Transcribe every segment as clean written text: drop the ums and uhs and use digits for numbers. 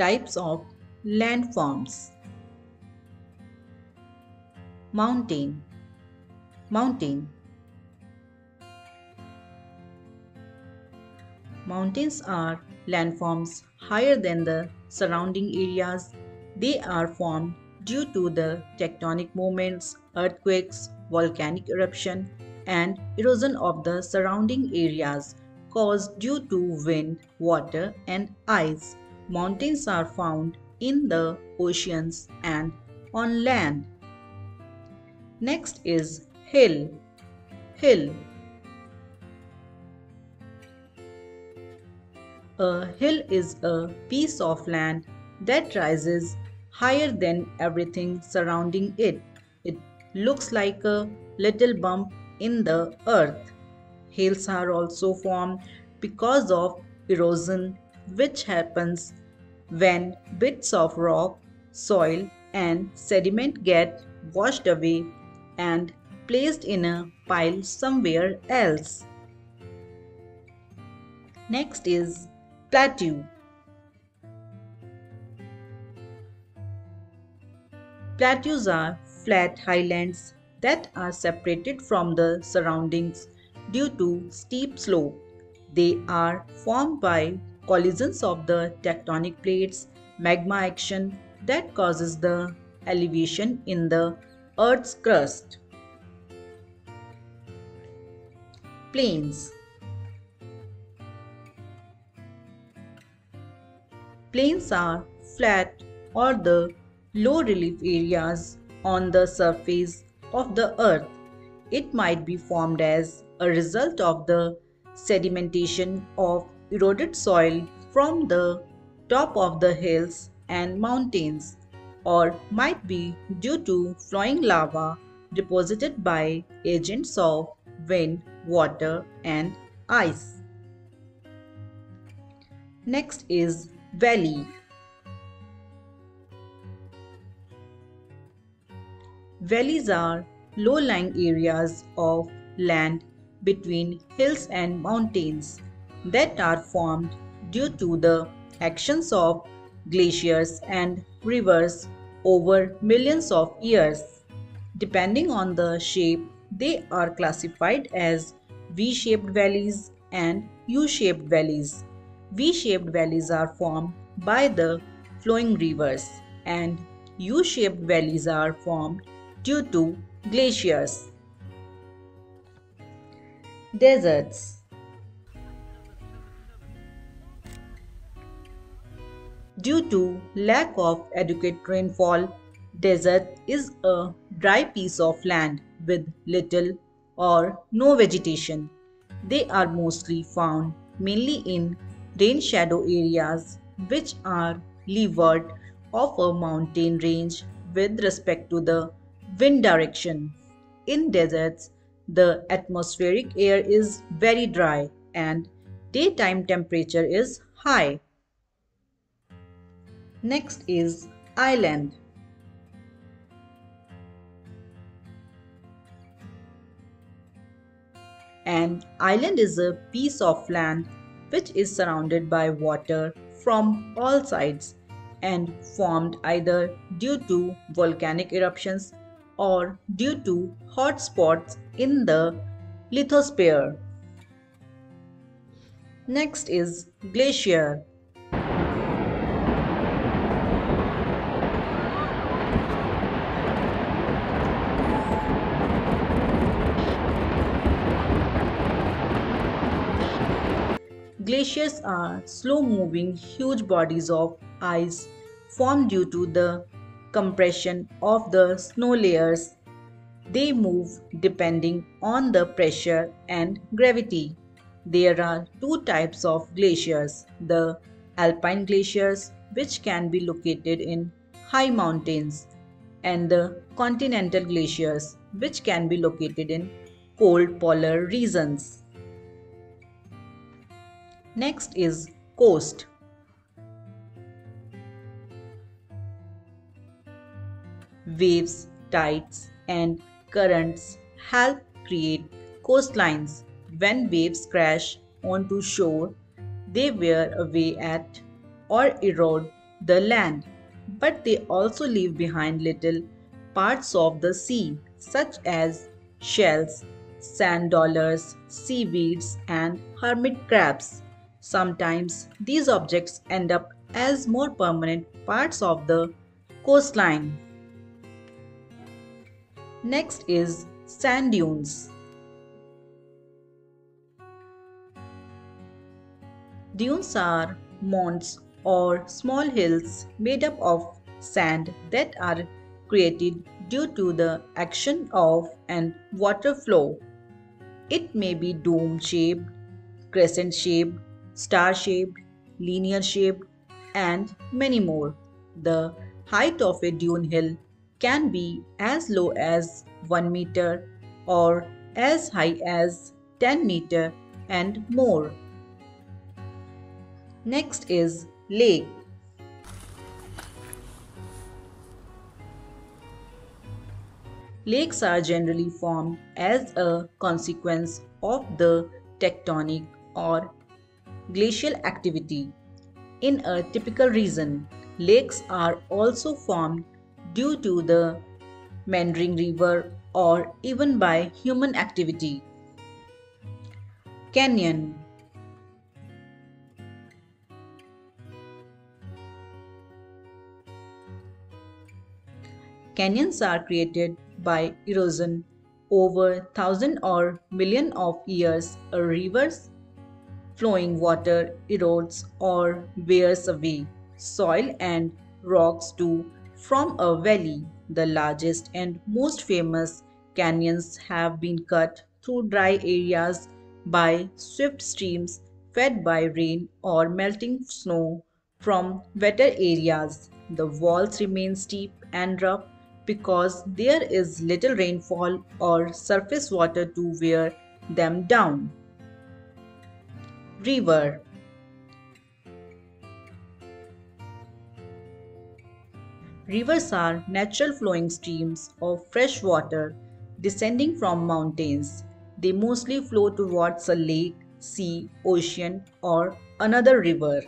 Types of landforms. Mountain. Mountains are landforms higher than the surrounding areas. They are formed due to the tectonic movements, earthquakes, volcanic eruption, and erosion of the surrounding areas caused due to wind, water, and ice. Mountains are found in the oceans and on land. Next is hill. A hill is a piece of land that rises higher than everything surrounding it. It looks like a little bump in the earth. Hills are also formed because of erosion, which happens when bits of rock, soil, and sediment get washed away and placed in a pile somewhere else. Next is plateau. Plateaus are flat highlands that are separated from the surroundings due to steep slope. They are formed by collisions of the tectonic plates, magma action that causes the elevation in the Earth's crust. Plains are flat or the low relief areas on the surface of the earth. It might be formed as a result of the sedimentation of eroded soil from the top of the hills and mountains, or might be due to flowing lava deposited by agents of wind, water, and ice. Next is valley. Valleys are low-lying areas of land between hills and mountains that are formed due to the actions of glaciers and rivers over millions of years. Depending on the shape, they are classified as V-shaped valleys and U-shaped valleys. V-shaped valleys are formed by the flowing rivers, and U-shaped valleys are formed due to glaciers. Deserts. Due to lack of adequate rainfall, desert is a dry piece of land with little or no vegetation. They are mostly found mainly in rain shadow areas, which are leeward of a mountain range with respect to the wind direction. In deserts, the atmospheric air is very dry and daytime temperature is high. Next is island. An island is a piece of land which is surrounded by water from all sides and formed either due to volcanic eruptions or due to hot spots in the lithosphere. Next is glacier. Glaciers are slow-moving huge bodies of ice formed due to the compression of the snow layers. They move depending on the pressure and gravity. There are two types of glaciers: the alpine glaciers, which can be located in high mountains, and the continental glaciers, which can be located in cold polar regions. Next is coast. Waves, tides, and currents help create coastlines. When waves crash onto shore, they wear away at or erode the land, but they also leave behind little parts of the sea, such as shells, sand dollars, seaweeds, and hermit crabs. Sometimes these objects end up as more permanent parts of the coastline. Next is sand dunes. Dunes are mounds or small hills made up of sand that are created due to the action of and water flow. It may be dome-shaped, crescent-shaped, star-shaped, linear-shaped, and many more. The height of a dune hill can be as low as 1 meter or as high as 10 meter and more. Next is lake. Lakes are generally formed as a consequence of the tectonic or glacial activity. In a typical region, lakes are also formed due to the meandering river or even by human activity. Canyon. Canyons are created by erosion over thousands or millions of years. A river's flowing water erodes or wears away soil and rocks to form a valley. The largest and most famous canyons have been cut through dry areas by swift streams fed by rain or melting snow from wetter areas. The walls remain steep and rough because there is little rainfall or surface water to wear them down. River. Rivers are natural flowing streams of fresh water descending from mountains. They mostly flow towards a lake, sea, ocean, or another river.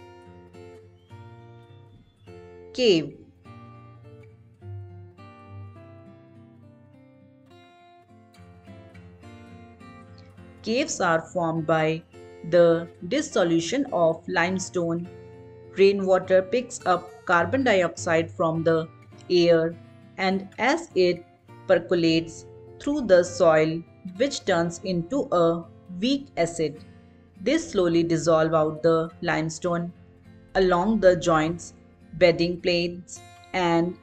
Cave. Caves are formed by the dissolution of limestone. Rainwater picks up carbon dioxide from the air, and as it percolates through the soil, which turns into a weak acid, they slowly dissolve out the limestone along the joints, bedding planes, and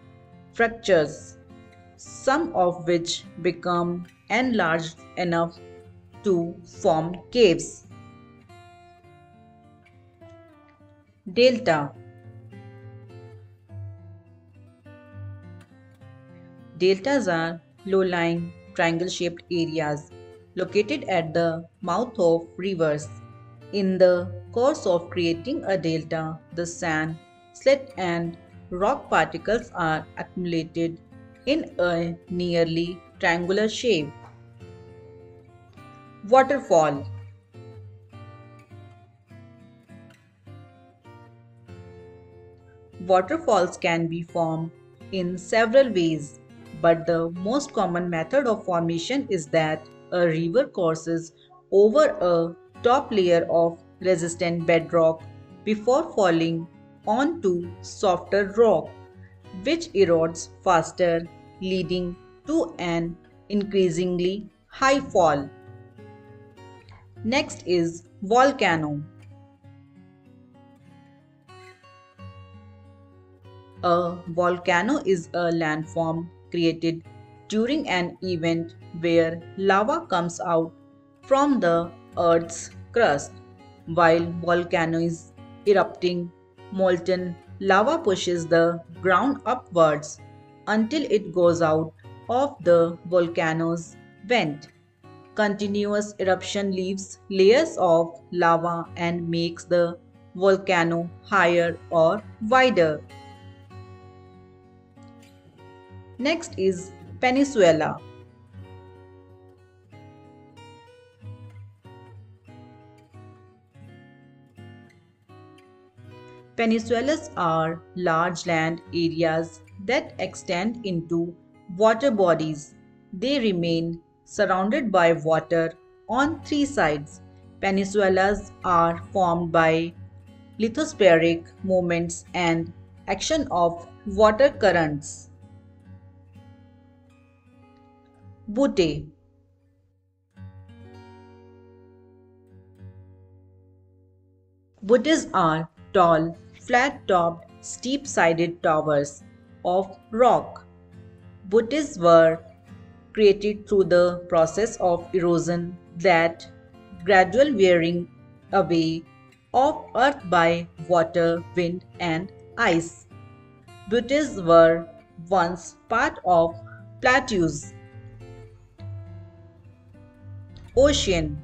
fractures, some of which become enlarged enough to form caves. Delta. Deltas are low-lying, triangle-shaped areas located at the mouth of rivers. In the course of creating a delta, the sand, silt, and rock particles are accumulated in a nearly triangular shape. Waterfall. Waterfalls can be formed in several ways, but the most common method of formation is that a river courses over a top layer of resistant bedrock before falling onto softer rock, which erodes faster, leading to an increasingly high fall. Next is volcano. A volcano is a landform created during an event where lava comes out from the Earth's crust. While volcano is erupting, molten lava pushes the ground upwards until it goes out of the volcano's vent. Continuous eruption leaves layers of lava and makes the volcano higher or wider. Next is peninsula. Peninsulas are large land areas that extend into water bodies. They remain surrounded by water on three sides. Peninsulas are formed by lithospheric movements and action of water currents. Butte. Buttes are tall, flat-topped, steep-sided towers of rock. Buttes were created through the process of erosion, that gradual wearing away of earth by water, wind, and ice. Buttes were once part of plateaus. Ocean.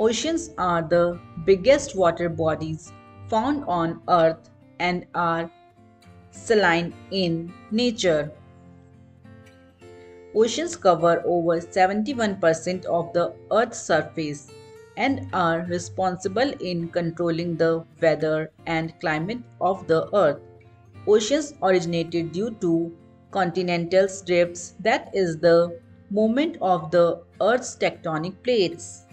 Oceans are the biggest water bodies found on Earth and are saline in nature. Oceans cover over 71% of the Earth's surface and are responsible in controlling the weather and climate of the Earth. Oceans originated due to continental drifts, that is, the movement of the Earth's tectonic plates.